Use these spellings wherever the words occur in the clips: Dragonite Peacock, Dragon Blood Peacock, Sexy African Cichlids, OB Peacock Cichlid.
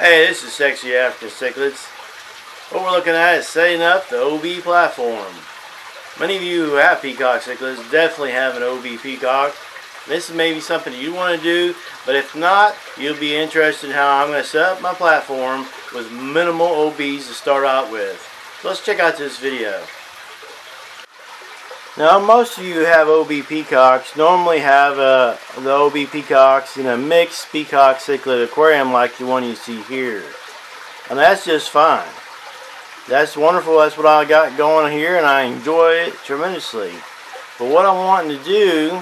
Hey, this is Sexy African Cichlids. What we're looking at is setting up the OB platform. Many of you who have peacock cichlids definitely have an OB peacock. This is maybe something you want to do, but if not, you'll be interested in how I'm going to set up my platform with minimal OBs to start out with. So let's check out this video. Now, most of you who have OB peacocks normally have the OB peacocks in a mixed peacock cichlid aquarium like the one you see here. And that's just fine. That's wonderful. That's what I got going here, and I enjoy it tremendously. But what I'm wanting to do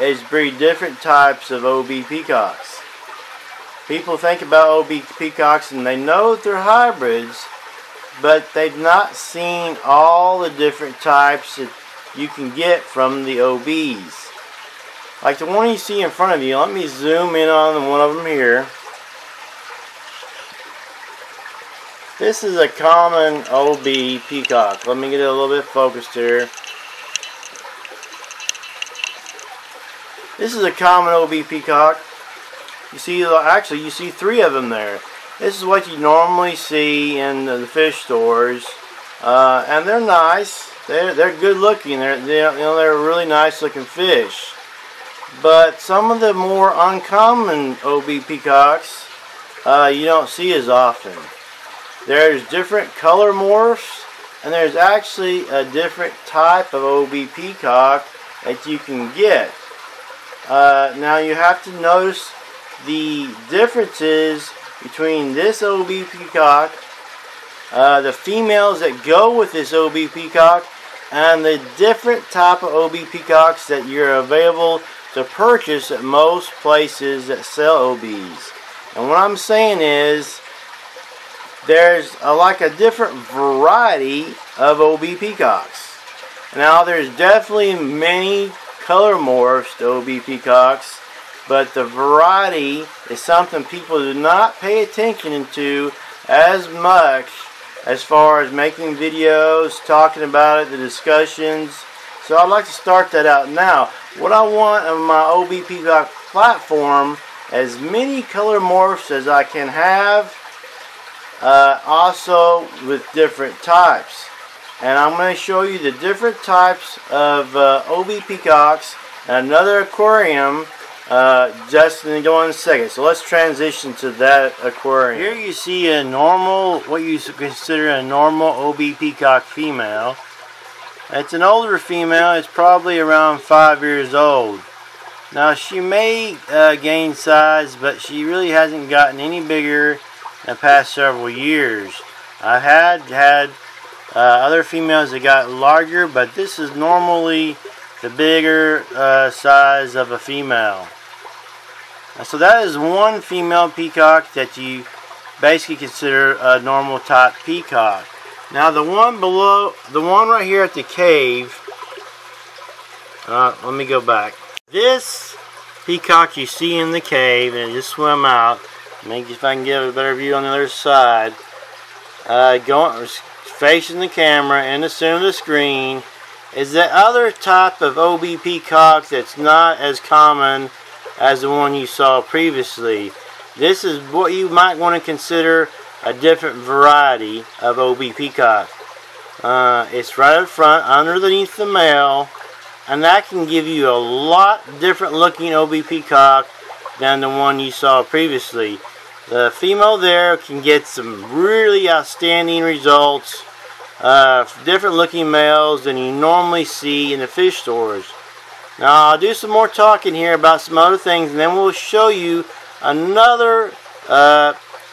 is breed different types of OB peacocks. People think about OB peacocks and they know that they're hybrids, but they've not seen all the different types that you can get from the OBs. Like the one you see in front of you, let me zoom in on one of them here. This is a common OB peacock. Let me get it a little bit focused here. This is a common OB peacock. You see, actually you see three of them there. This is what you normally see in the fish stores. And they're nice. They're good looking. They're really nice looking fish. But some of the more uncommon OB peacocks you don't see as often. There's different color morphs, and there's actually a different type of OB peacock that you can get. Now you have to notice the differences between this OB peacock, the females that go with this OB peacock, and the different type of OB peacocks that you're available to purchase at most places that sell OBs. And what I'm saying is there's like a different variety of OB peacocks. Now there's definitely many color morphs to OB peacocks, but the variety is something people do not pay attention to as much, as far as making videos, talking about it, the discussions. So I'd like to start that out now. What I want on my OB Peacock platform, as many color morphs as I can have, also with different types. And I'm going to show you the different types of OB Peacocks and another aquarium just in one second. So let's transition to that aquarium. Here you see a normal, what you consider a normal OB peacock female. It's an older female. It's probably around 5 years old. Now she may gain size, but she really hasn't gotten any bigger in the past several years. I had other females that got larger, but this is normally the bigger size of a female. So that is one female peacock that you basically consider a normal type peacock. Now the one below, the one right here at the cave, let me go back. This peacock you see in the cave, and it just swam out. Maybe if I can get a better view on the other side. Going facing the camera in the center of the screen is the other type of OB peacock that's not as common as the one you saw previously. This is what you might want to consider a different variety of OB peacock. It's right up front underneath the male, and that can give you a lot different looking OB peacock than the one you saw previously. The female there can get some really outstanding results, different looking males than you normally see in the fish stores. Now I'll do some more talking here about some other things, and then we'll show you another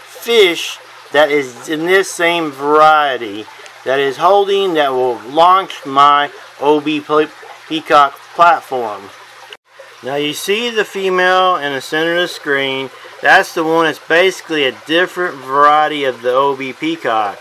fish that is in this same variety that is holding, that will launch my OB peacock platform. Now you see the female in the center of the screen. That's the one that's basically a different variety of the OB peacock.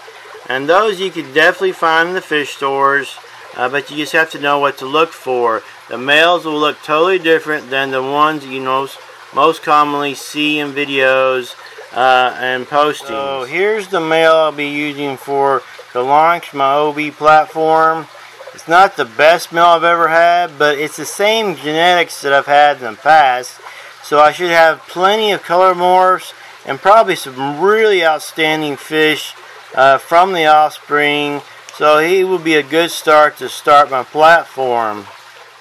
And those you can definitely find in the fish stores, but you just have to know what to look for. The males will look totally different than the ones you most commonly see in videos and postings. So here's the male I'll be using for to launch my OB platform. It's not the best male I've ever had, but it's the same genetics that I've had in the past. So I should have plenty of color morphs and probably some really outstanding fish from the offspring. So he will be a good start to start my platform.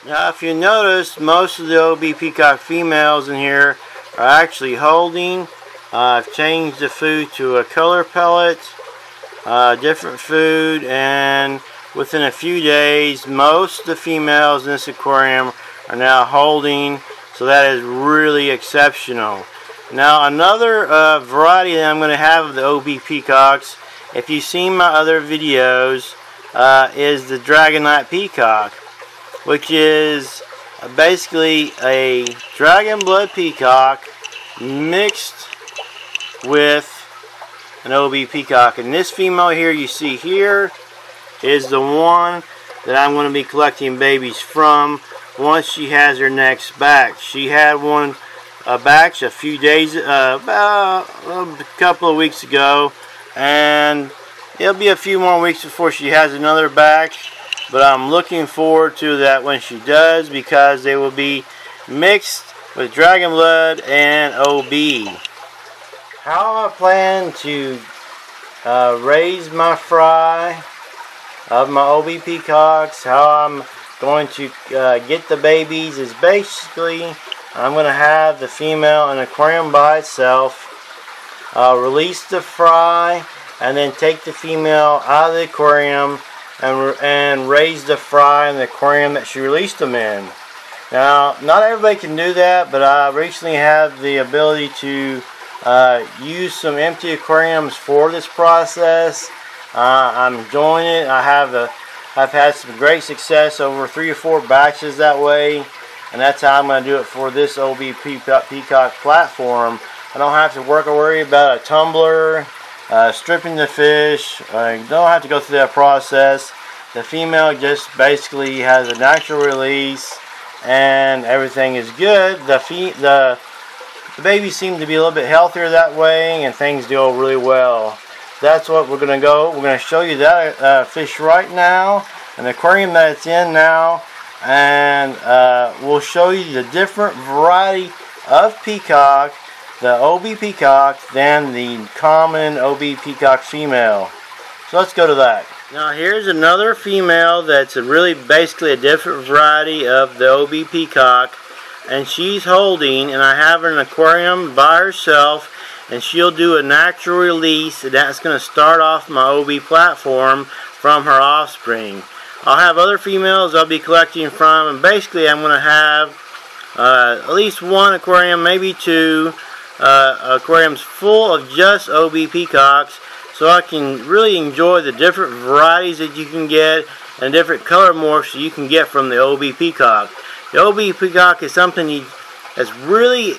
Now if you notice, most of the OB Peacock females in here are actually holding. I've changed the food to a color pellet, different food, and within a few days most of the females in this aquarium are now holding, so that is really exceptional. Now another variety that I'm going to have of the OB Peacocks, if you've seen my other videos, is the Dragonite Peacock, which is basically a Dragon Blood Peacock mixed with an OB Peacock, and this female here you see here is the one that I'm going to be collecting babies from once she has her next batch. She had one batch a few days, about a couple of weeks ago, and it'll be a few more weeks before she has another batch, but I'm looking forward to that when she does, because they will be mixed with Dragon Blood and OB. How I plan to raise my fry of my OB Peacocks, how I'm going to get the babies, is basically I'm going to have the female in an aquarium by itself, release the fry, and then take the female out of the aquarium and raise the fry in the aquarium that she released them in. Now, not everybody can do that, but I recently have the ability to use some empty aquariums for this process. I'm enjoying it. I've had some great success over 3 or 4 batches that way, and that's how I'm going to do it for this OB Peacock platform. I don't have to worry about a tumbler, stripping the fish. I don't have to go through that process. The female just basically has a natural release, and everything is good. The babies seem to be a little bit healthier that way, and things do really well. That's what we're going to go. We're going to show you that fish right now, and the aquarium that it's in now, and we'll show you the different variety of peacock, the OB Peacock, than the common OB Peacock female. So let's go to that. Now here's another female that's basically a different variety of the OB Peacock, and she's holding, and I have her in an aquarium by herself, and she'll do a natural release, and that's going to start off my OB platform from her offspring. I'll have other females I'll be collecting from, and basically I'm going to have at least 1 aquarium, maybe 2 aquariums full of just OB Peacocks, so I can really enjoy the different varieties that you can get and different color morphs you can get from the OB Peacock. The OB Peacock is something that's really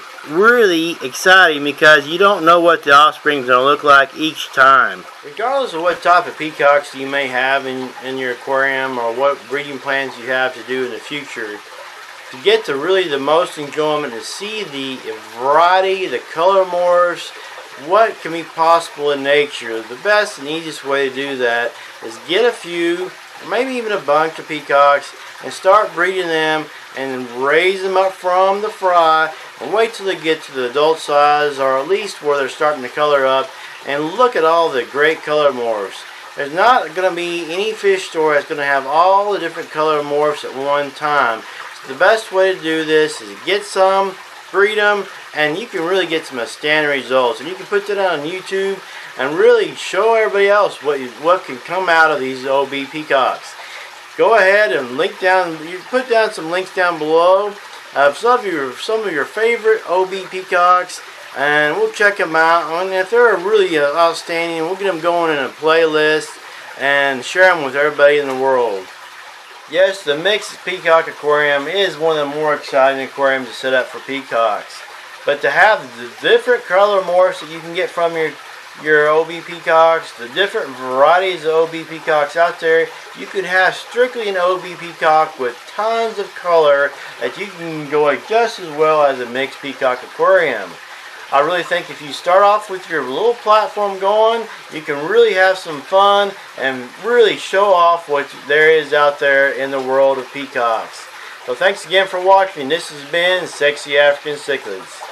exciting, because you don't know what the offspring is going to look like each time. Regardless of what type of peacocks you may have in your aquarium, or what breeding plans you have to do in the future, to get to really the most enjoyment is see the variety, the color morphs, what can be possible in nature. The best and easiest way to do that is get a few, maybe even a bunch of peacocks, and start breeding them and raise them up from the fry, and wait till they get to the adult size, or at least where they're starting to color up, and look at all the great color morphs. There's not going to be any fish store that's going to have all the different color morphs at one time. So the best way to do this is get some, breed them, and you can really get some outstanding results, and you can put that on YouTube and really show everybody else what can come out of these OB Peacocks. Go ahead and put down some links down below of some of your favorite OB Peacocks, and we'll check them out. And if they're really outstanding, we'll get them going in a playlist and share them with everybody in the world. Yes, the mixed peacock aquarium is one of the more exciting aquariums to set up for peacocks. But to have the different color morphs that you can get from your OB Peacocks, the different varieties of OB Peacocks out there, you could have strictly an OB Peacock with tons of color that you can enjoy just as well as a mixed peacock aquarium. I really think if you start off with your little platform going, you can really have some fun and really show off what there is out there in the world of peacocks. So thanks again for watching. This has been Sexy African Cichlids.